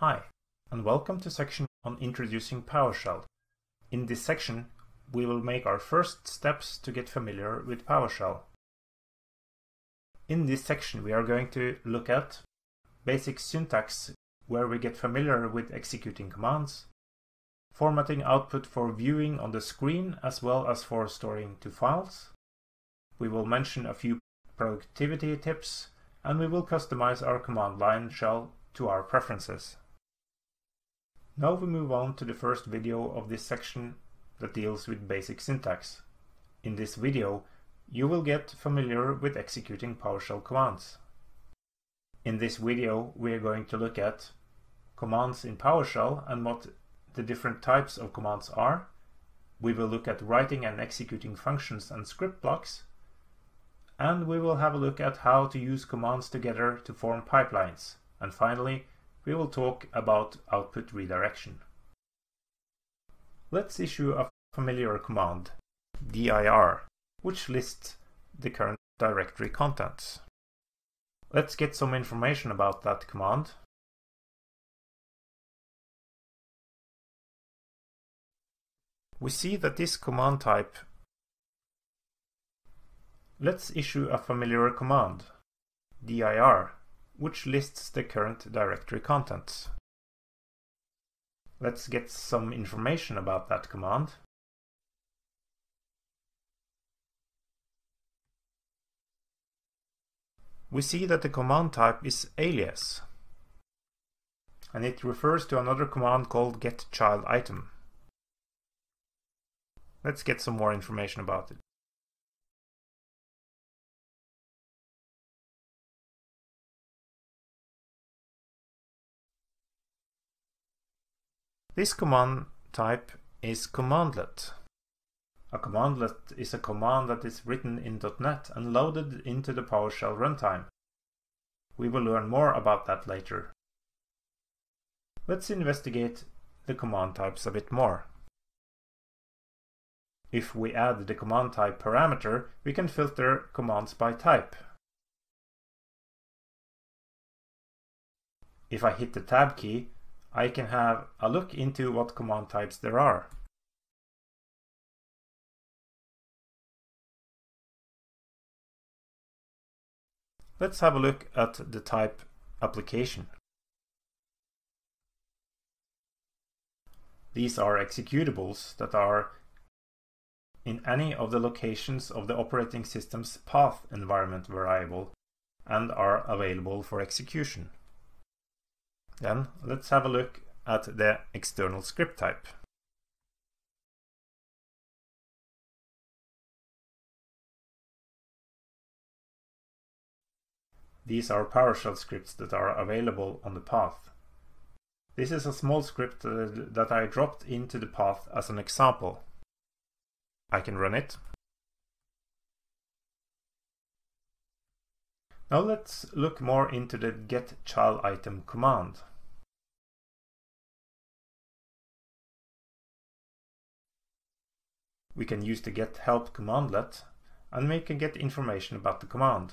Hi, and welcome to section on introducing PowerShell. In this section, we will make our first steps to get familiar with PowerShell. In this section, we are going to look at basic syntax, where we get familiar with executing commands, formatting output for viewing on the screen as well as for storing to files. We will mention a few productivity tips, and we will customize our command line shell to our preferences. Now we move on to the first video of this section that deals with basic syntax. In this video, you will get familiar with executing PowerShell commands. In this video, we are going to look at commands in PowerShell and what the different types of commands are. We will look at writing and executing functions and script blocks. And we will have a look at how to use commands together to form pipelines. And finally, we will talk about output redirection. Let's issue a familiar command, dir, which lists the current directory contents. Let's get some information about that command. We see that this command type, let's issue a familiar command, dir, which lists the current directory contents. Let's get some information about that command. We see that the command type is alias, and it refers to another command called Get-ChildItem. Let's get some more information about it. This command type is commandlet. A commandlet is a command that is written in .NET and loaded into the PowerShell runtime. We will learn more about that later. Let's investigate the command types a bit more. If we add the command type parameter, we can filter commands by type. If I hit the tab key, I can have a look into what command types there are. Let's have a look at the type application. These are executables that are in any of the locations of the operating system's path environment variable and are available for execution. Then let's have a look at the external script type. These are PowerShell scripts that are available on the path. This is a small script that I dropped into the path as an example. I can run it. Now let's look more into the Get-ChildItem command. We can use the get-help commandlet, and we can get information about the command.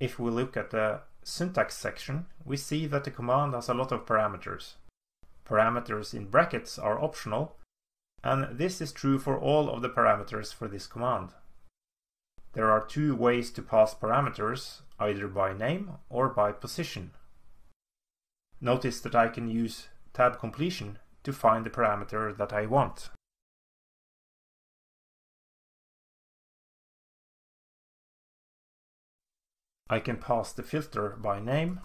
If we look at the syntax section, we see that the command has a lot of parameters. Parameters in brackets are optional, and this is true for all of the parameters for this command. There are two ways to pass parameters, either by name or by position. Notice that I can use tab completion to find the parameter that I want. I can pass the filter by name.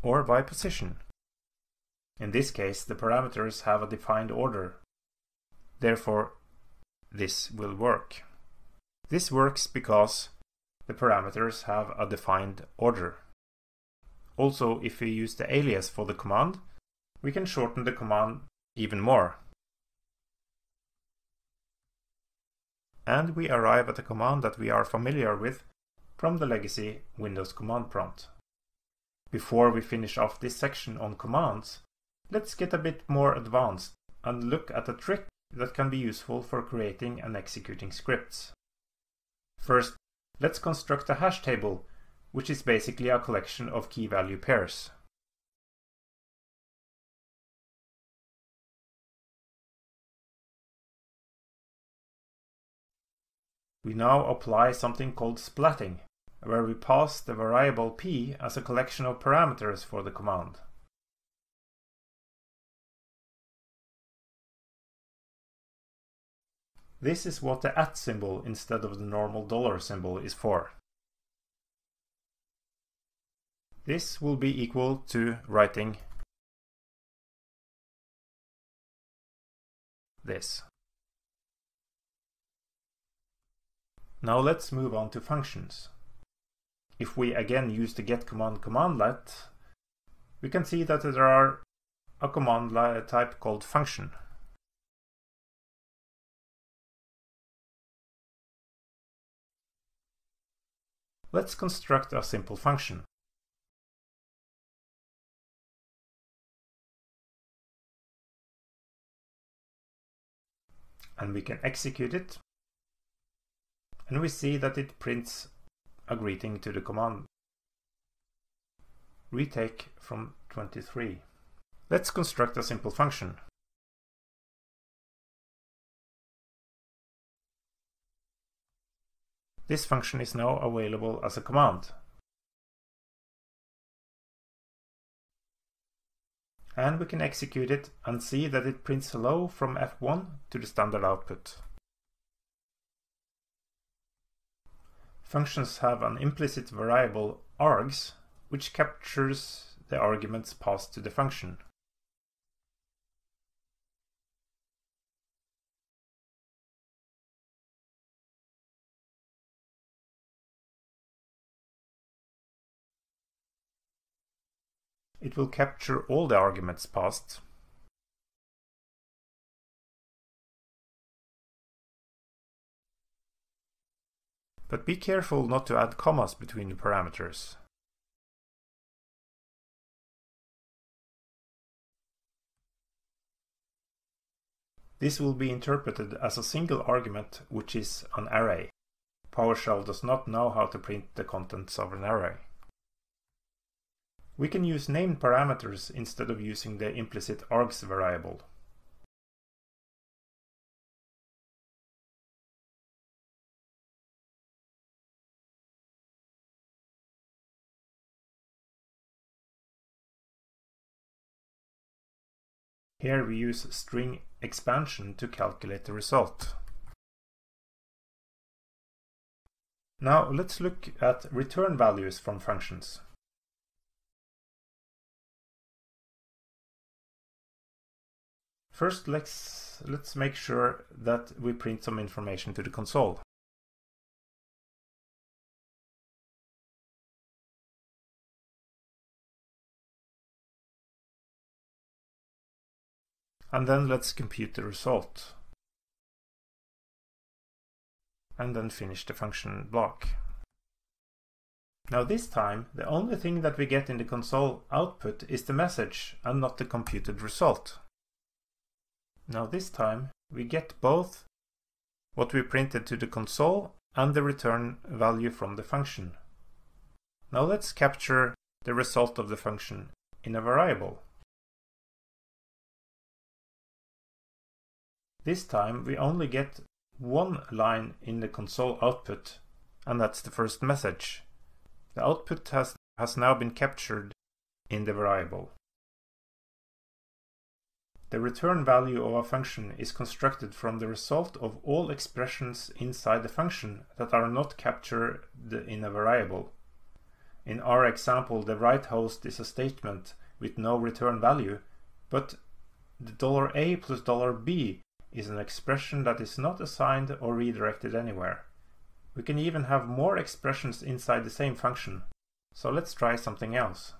Or by position. In this case, the parameters have a defined order. Therefore, this will work. This works because the parameters have a defined order. Also, if we use the alias for the command, we can shorten the command even more. And we arrive at a command that we are familiar with from the legacy Windows command prompt. Before we finish off this section on commands, let's get a bit more advanced and look at a trick that can be useful for creating and executing scripts. First, let's construct a hash table, which is basically a collection of key-value pairs. We now apply something called splatting, where we pass the variable p as a collection of parameters for the command. This is what the @ symbol instead of the normal dollar symbol is for. This will be equal to writing this. Now let's move on to functions. If we again use the get command cmdlet, we can see that there are a command type called function. Let's construct a simple function. And we can execute it. And we see that it prints a greeting to the command. Retake from 23. Let's construct a simple function. This function is now available as a command. And we can execute it and see that it prints hello from F1 to the standard output. Functions have an implicit variable args, which captures the arguments passed to the function. It will capture all the arguments passed. But be careful not to add commas between the parameters. This will be interpreted as a single argument, which is an array. PowerShell does not know how to print the contents of an array. We can use named parameters instead of using the implicit args variable. Here we use string expansion to calculate the result. Now let's look at return values from functions. First, let's make sure that we print some information to the console. And then let's compute the result. And then finish the function block. Now this time, the only thing that we get in the console output is the message and not the computed result. Now this time, we get both what we printed to the console and the return value from the function. Now let's capture the result of the function in a variable. This time, we only get one line in the console output, and that's the first message. The output has now been captured in the variable. The return value of a function is constructed from the result of all expressions inside the function that are not captured in a variable. In our example, the Write-Host is a statement with no return value, but the $a plus $b is an expression that is not assigned or redirected anywhere. We can even have more expressions inside the same function. So let's try something else.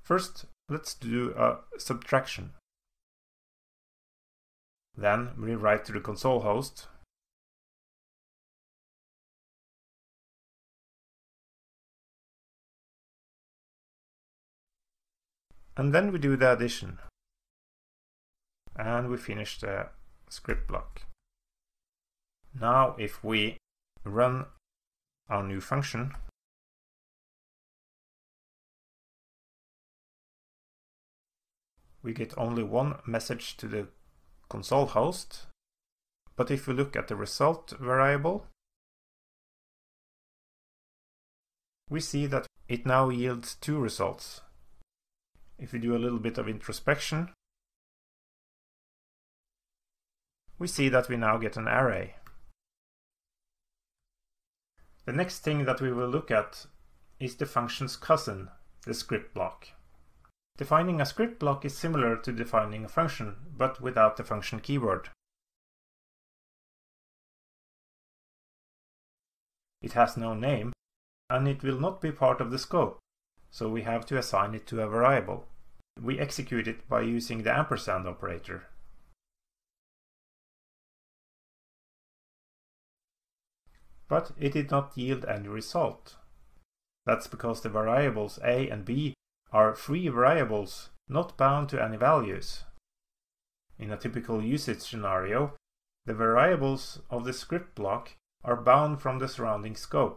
First, let's do a subtraction. Then we write to the console host. And then we do the addition. and we finish the script block. Now if we run our new function, we get only one message to the console host, but if we look at the result variable, we see that it now yields two results. If we do a little bit of introspection, we see that we now get an array. The next thing that we will look at is the function's cousin, the script block. Defining a script block is similar to defining a function, but without the function keyword. It has no name, and it will not be part of the scope, so we have to assign it to a variable. We execute it by using the ampersand operator. But it did not yield any result. That's because the variables a and b are free variables, not bound to any values. In a typical usage scenario, the variables of the script block are bound from the surrounding scope.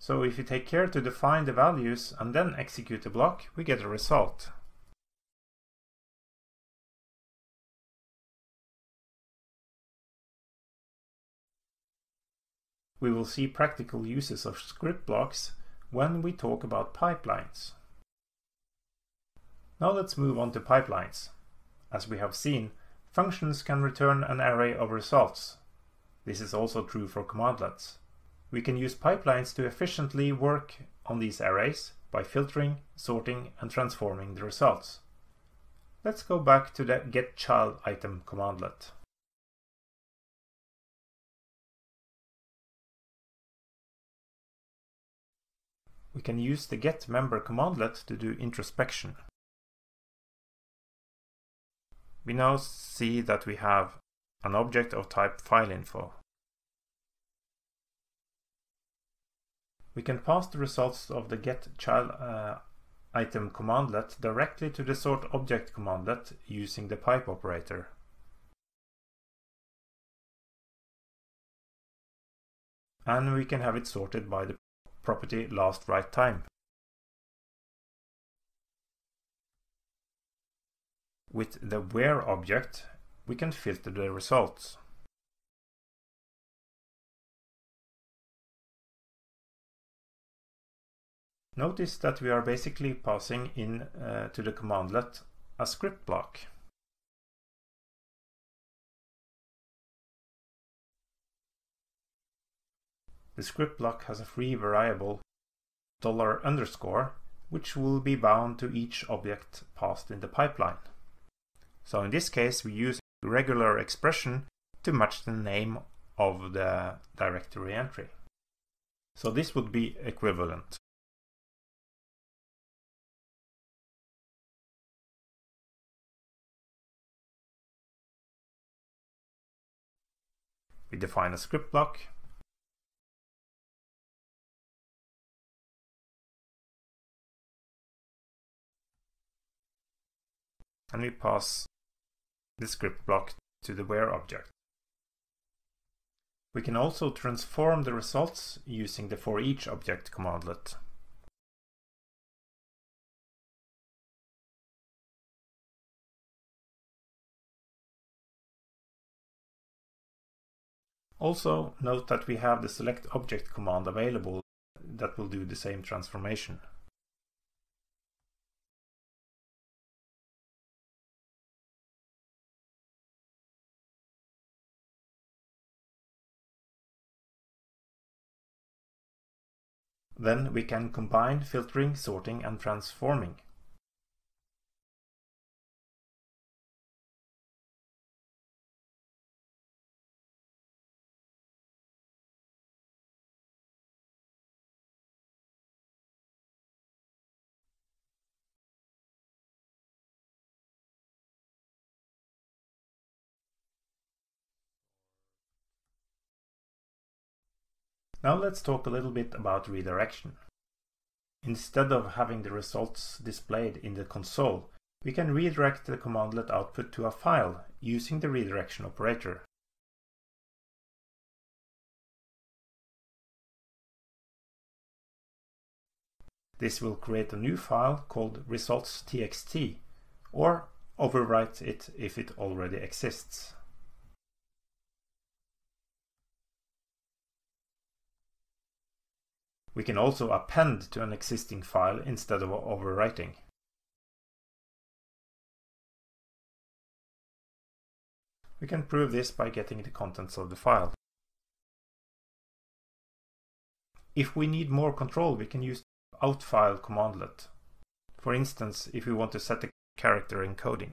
So if you take care to define the values and then execute the block, we get a result. We will see practical uses of script blocks when we talk about pipelines. Now let's move on to pipelines. As we have seen, functions can return an array of results. This is also true for commandlets. We can use pipelines to efficiently work on these arrays by filtering, sorting, and transforming the results. Let's go back to the Get-ChildItem commandlet. We can use the Get-Member commandlet to do introspection. We now see that we have an object of type FileInfo. We can pass the results of the Get-ChildItem commandlet directly to the Sort-Object commandlet using the pipe operator. And we can have it sorted by the property last write time. With the Where-Object, we can filter the results. Notice that we are basically passing in to the commandlet a script block. The script block has a free variable $_, which will be bound to each object passed in the pipeline. So in this case, we use a regular expression to match the name of the directory entry. So this would be equivalent. We define a script block. And we pass the script block to the Where-Object. We can also transform the results using the ForEach-Object commandlet. Also, note that we have the Select-Object command available that will do the same transformation. Then we can combine filtering, sorting, and transforming. Now let's talk a little bit about redirection. Instead of having the results displayed in the console, We can redirect the commandlet output to a file using the redirection operator. This will create a new file called results.txt, or overwrite it if it already exists. We can also append to an existing file instead of overwriting. We can prove this by getting the contents of the file. If we need more control, we can use the Out-File commandlet. For instance, if we want to set the character encoding.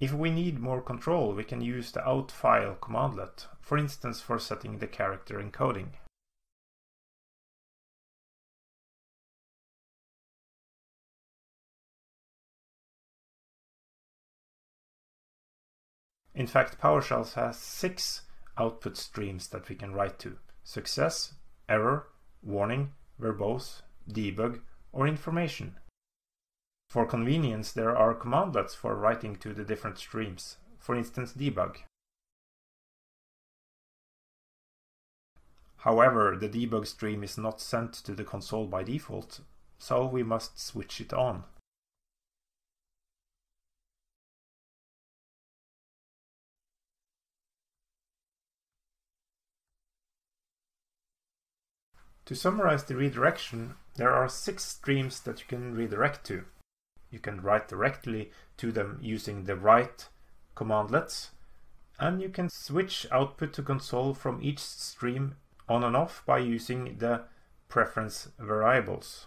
If we need more control, we can use the Out-File commandlet, for instance, for setting the character encoding. In fact, PowerShell has 6 output streams that we can write to: success, error, warning, verbose, debug, or information. For convenience, there are commandlets for writing to the different streams, for instance, debug. However, the debug stream is not sent to the console by default, so we must switch it on. To summarize the redirection, there are 6 streams that you can redirect to. You can write directly to them using the write commandlets, and you can switch output to console from each stream on and off by using the preference variables.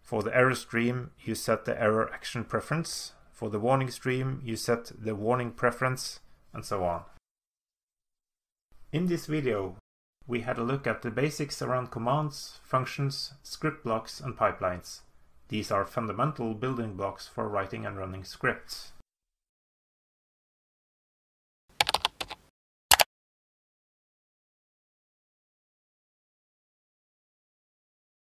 For the error stream, you set the error action preference. For the warning stream, you set the warning preference, and so on. In this video, we had a look at the basics around commands, functions, script blocks, and pipelines. These are fundamental building blocks for writing and running scripts.